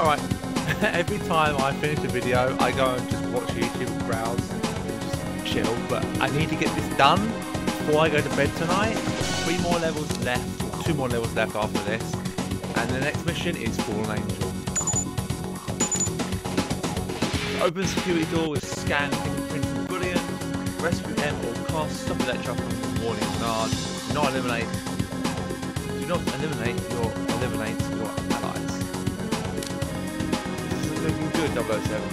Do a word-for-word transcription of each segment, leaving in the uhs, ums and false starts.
Alright, every time I finish a video, I go and just watch YouTube and browse and just chill, but I need to get this done before I go to bed tonight. Three more levels left, two more levels left after this, and the next mission is Fallen Angel. Open security door with scan, fingerprints and bullion, rescue M or cost, stop Elektra from warning card, do not eliminate, do not eliminate your, eliminate your allies. This is looking good, double oh seven.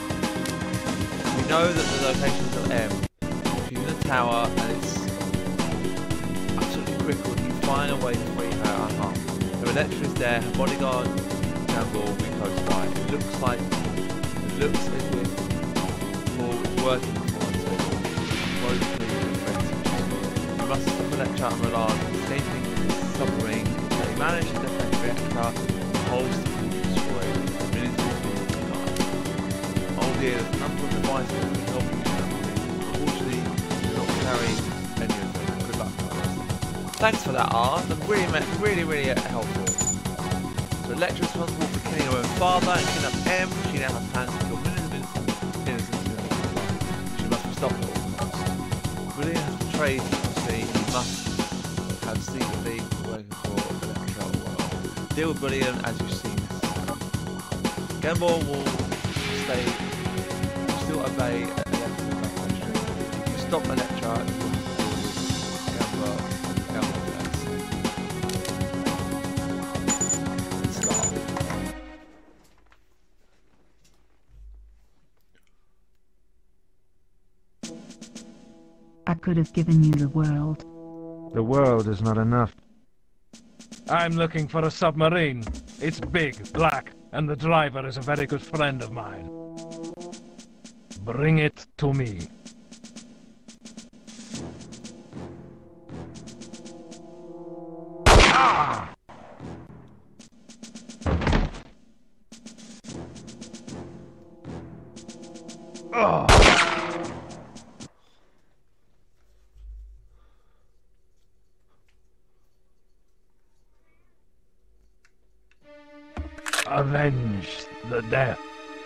We know that the locations of M, she's in the tower and it's absolutely critical you find a way to free her unharmed. Her Elektra's there, her bodyguard, Campbell will be close by. It looks like looks as if all is working for us, so both and friends. We must stop Elektra and Milan escaping the submarine. They managed to defend Elektra, the whole city will be destroyed, the military will die. Oh dear, there's a number of devices that can help you with. Unfortunately, do not carry any of them. Good luck for us. Thanks for that, R. That's really, really, really helpful. So Elektra's responsible for killing her own father and kidnapping M. She now has plans to kill millions of innocent, innocent people. She must be stopped at all costs. William has betrayed Sea. He must have secretly working for Elektra or well. Deal with William as you see necessary. Gamble will stay, will still obey Elektra's declaration. If you stop Elektra, you will have to deal with Gamble. Gamble could have given you the world. The world is not enough. I'm looking for a submarine. It's big, black, and the driver is a very good friend of mine. Bring it to me. Ah! Oh! Avenge the death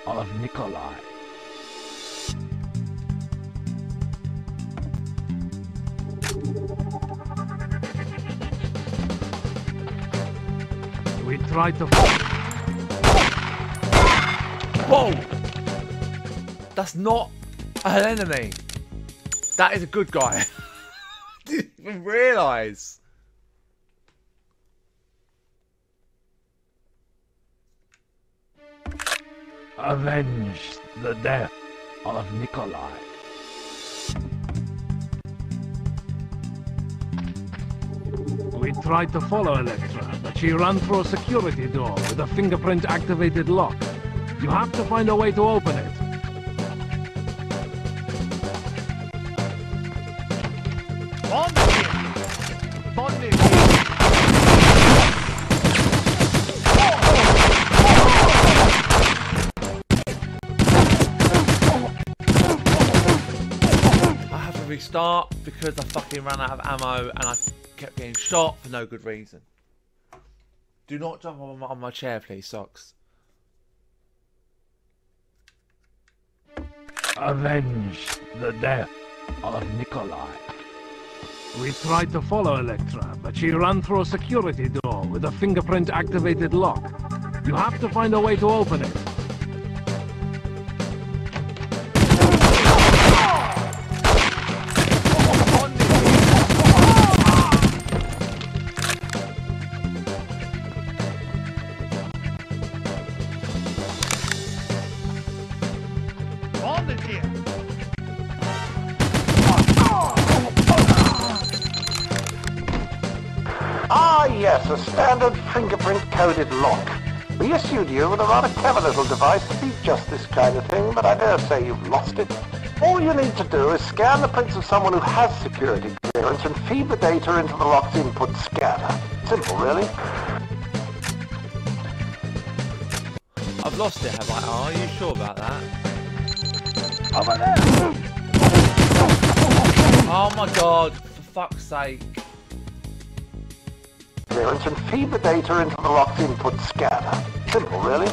of Nikolai. We tried to. Whoa! That's not an enemy. That is a good guy. Didn't even realise. Avenge the death of Nikolai. We tried to follow Elektra, but she ran through a security door with a fingerprint-activated lock. You have to find a way to open it. Bond it! Bond it! Start because I fucking ran out of ammo and I kept getting shot for no good reason. Do not jump on my, on my chair, please, Socks. Avenge the death of Nikolai. We tried to follow Elektra, but she ran through a security door with a fingerprint-activated lock. You have to find a way to open it. Yes, a standard fingerprint-coded lock. We issued you with a rather clever little device to beat just this kind of thing, but I dare say you've lost it. All you need to do is scan the prints of someone who has security clearance and feed the data into the lock's input scanner. Simple, really. I've lost it, have I? Oh, are you sure about that? Over there! Oh my god, for fuck's sake. And feed the data into the locked input scanner. Simple, really.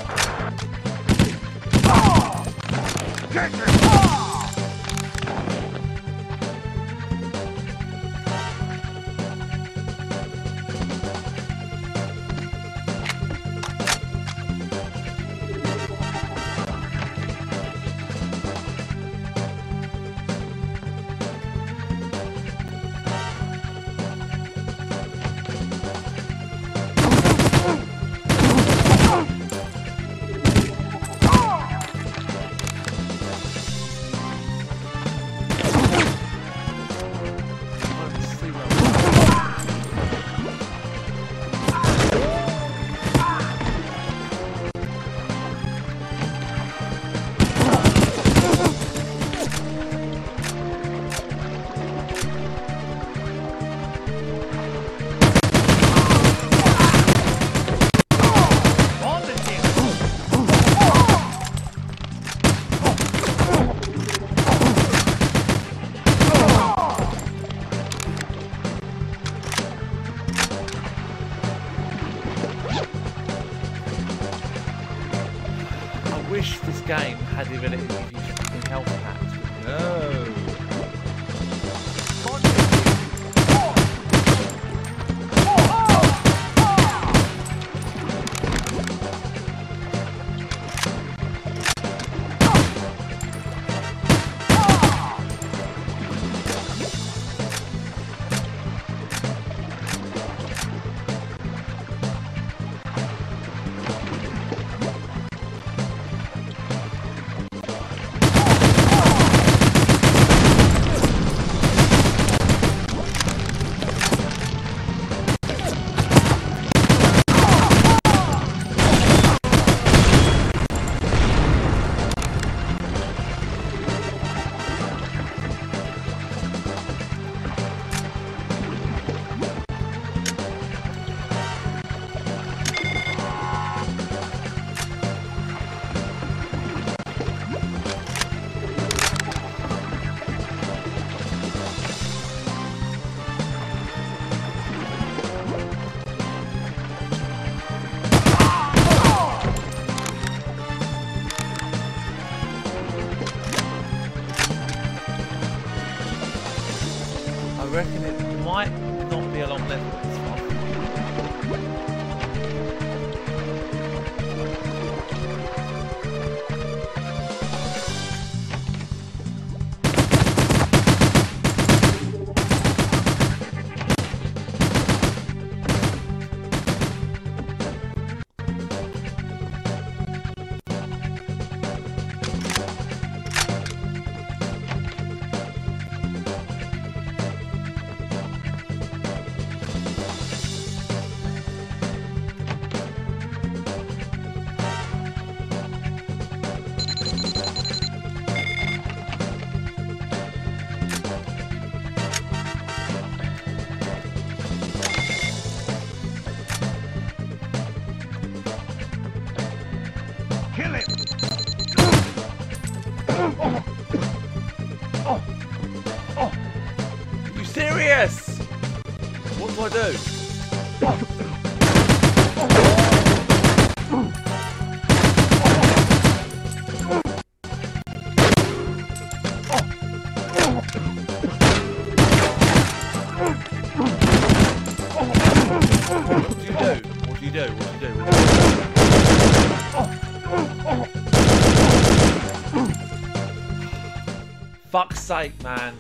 Fuck's sake, man.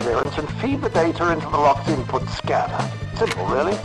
And feed the data into the locked input scanner. Simple, really.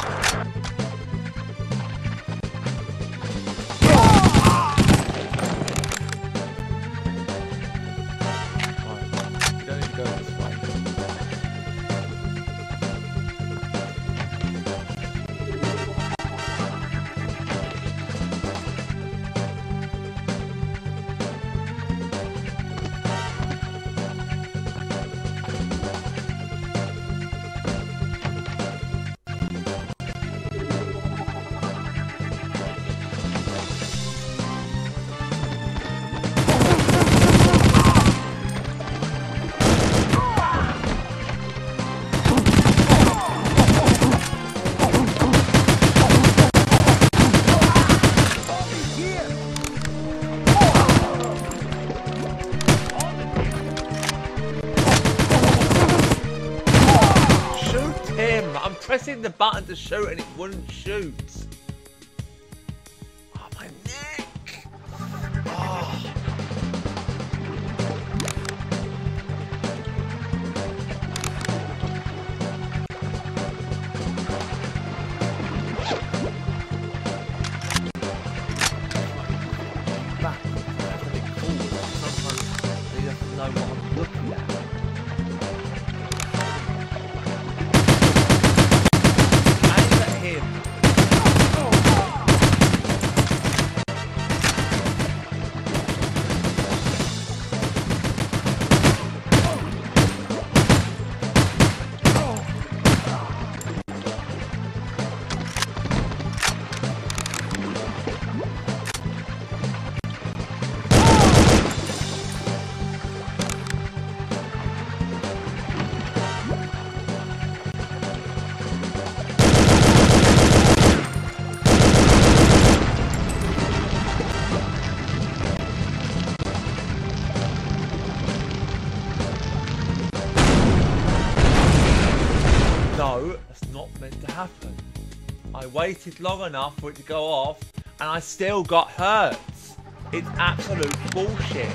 him. I'm pressing the button to shoot and it wouldn't shoot. Oh, my neck. Oh. Waited long enough for it to go off and I still got hurt. It's absolute bullshit.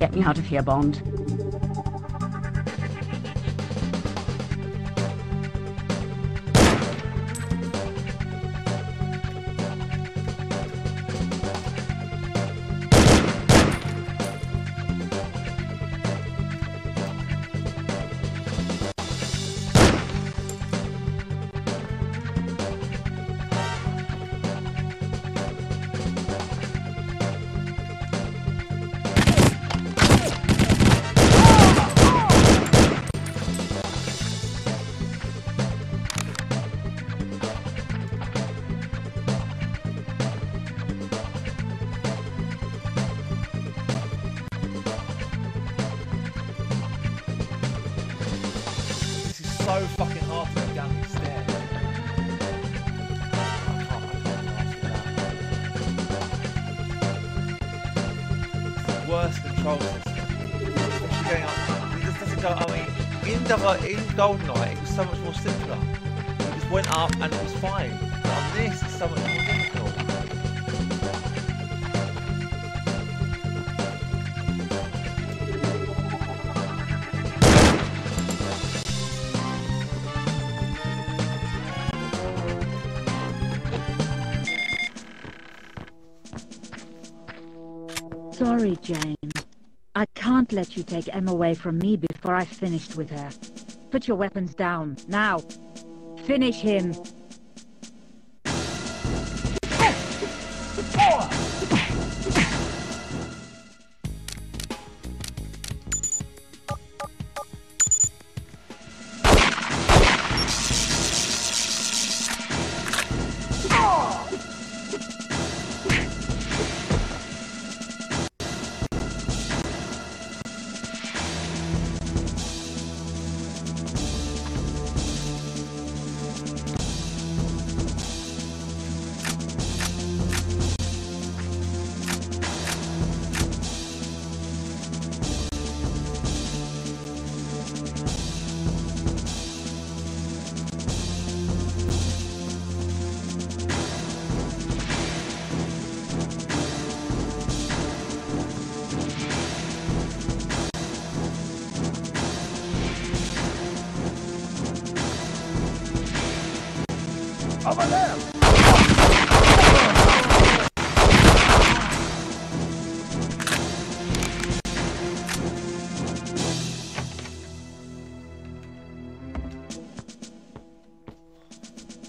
Get me out of here, Bond. so fucking hard to get down these stairs. I can't, I can't last for that. It's the worst control system. Especially getting up. It just doesn't go, I mean, in, in GoldenEye, it was so much more simpler. It just went up and it was fine. But on this, it's so much more difficult. Sorry, James. I can't let you take Emma away from me before I've finished with her. Put your weapons down, now. Finish him.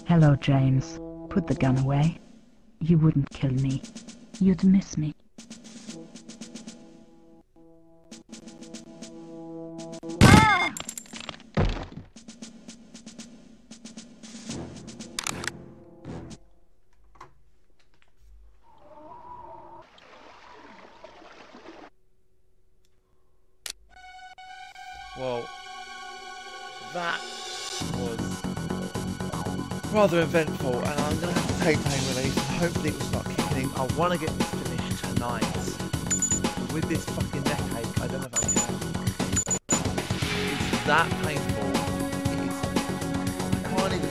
Hello, James. Put the gun away. You wouldn't kill me. You'd miss me. Rather eventful, and I'm going to have to take pain relief. Hopefully we'll start kicking him. I want to get this finished tonight. With this fucking neck ache, I don't know if I can. It's that painful. It's... I can't even...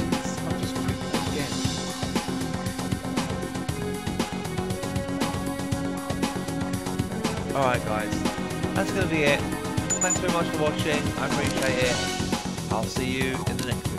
It's... I'll just click again. Alright guys, that's going to be it. Thanks very much for watching. I appreciate it. I'll see you in the next video.